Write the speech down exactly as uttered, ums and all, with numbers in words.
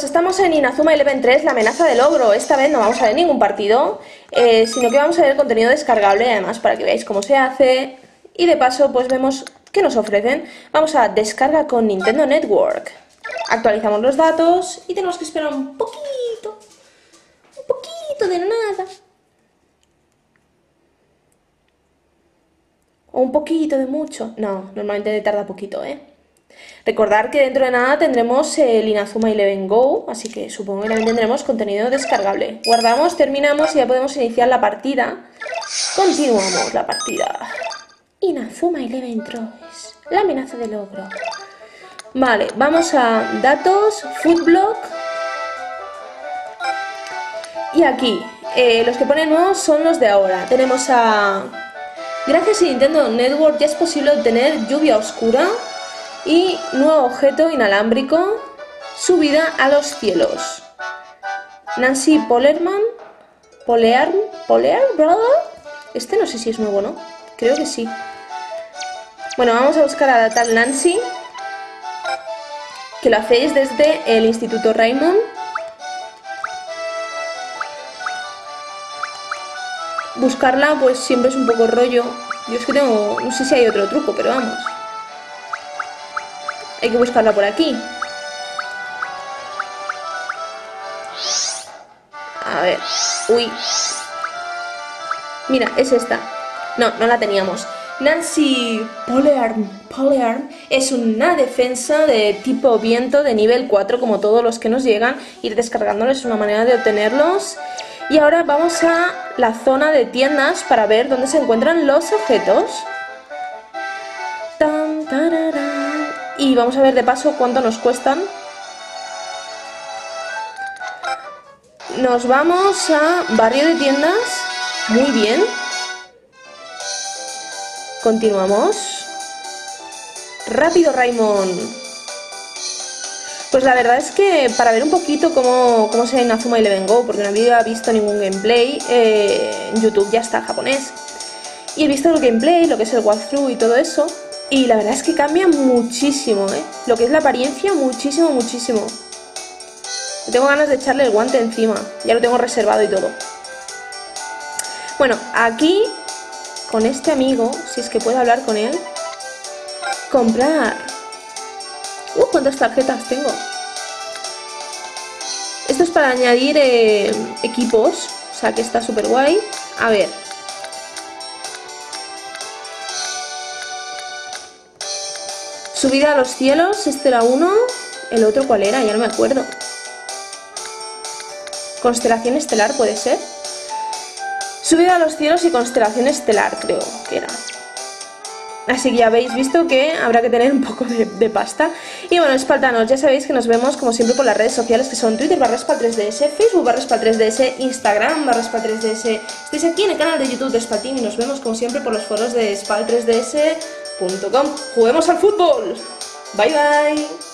chicos, estamos en Inazuma Eleven tres, La Amenaza del Ogro. Esta vez no vamos a ver ningún partido, eh, sino que vamos a ver contenido descargable, además para que veáis cómo se hace. Y de paso pues vemos qué nos ofrecen. Vamos a descarga con Nintendo Network. Actualizamos los datos y tenemos que esperar un poquito, un poquito de nada. O un poquito de mucho. No, normalmente tarda poquito, ¿eh? Recordar que dentro de nada tendremos el Inazuma Eleven Go, así que supongo que también tendremos contenido descargable. Guardamos, terminamos y ya podemos iniciar la partida. Continuamos la partida. Inazuma Eleven tres, La Amenaza del Ogro. Vale, vamos a datos, foodblog. Y aquí, eh, los que ponen nuevos son los de ahora. Tenemos a... Gracias a Nintendo Network ya es posible obtener lluvia oscura y nuevo objeto inalámbrico, subida a los cielos. Nancy Polearm, Polearm, Polearm, brother. Este no sé si es nuevo, ¿no? Creo que sí. Bueno, vamos a buscar a la tal Nancy, que lo hacéis desde el Instituto Raimon. Buscarla pues siempre es un poco rollo. Yo es que tengo... no sé si hay otro truco, pero vamos. Hay que buscarla por aquí. A ver... uy... mira, es esta. No, no la teníamos. Nancy Polearm, Polearm es una defensa de tipo viento de nivel cuatro, como todos los que nos llegan. Ir descargándoles es una manera de obtenerlos. Y ahora vamos a la zona de tiendas para ver dónde se encuentran los objetos. Tan, tararán. Y vamos a ver de paso cuánto nos cuestan. Nos vamos a barrio de tiendas. Muy bien. Continuamos. Rápido, Raymond. Pues la verdad es que para ver un poquito cómo, cómo se ve Inazuma Eleven Go, porque no había visto ningún gameplay, eh, YouTube ya está en japonés. Y he visto el gameplay, lo que es el walkthrough y todo eso, y la verdad es que cambia muchísimo, ¿eh? Lo que es la apariencia, muchísimo, muchísimo. Tengo ganas de echarle el guante encima, ya lo tengo reservado y todo. Bueno, aquí, con este amigo, si es que puedo hablar con él, comprar... Uh, ¿cuántas tarjetas tengo? Esto es para añadir eh, equipos, o sea que está súper guay. A ver. Subida a los cielos, este era uno. ¿El otro cuál era? Ya no me acuerdo. Constelación estelar puede ser. Subida a los cielos y constelación estelar creo que era. Así que ya habéis visto que habrá que tener un poco de, de pasta. Y bueno, espaltanos, ya sabéis que nos vemos como siempre por las redes sociales, que son Twitter barra espal tres D S, Facebook barra espal tres D S, Instagram barra espal tres D S. Estáis aquí en el canal de YouTube de Espaltín y nos vemos como siempre por los foros de espal tres D S punto com. ¡Juguemos al fútbol! Bye bye.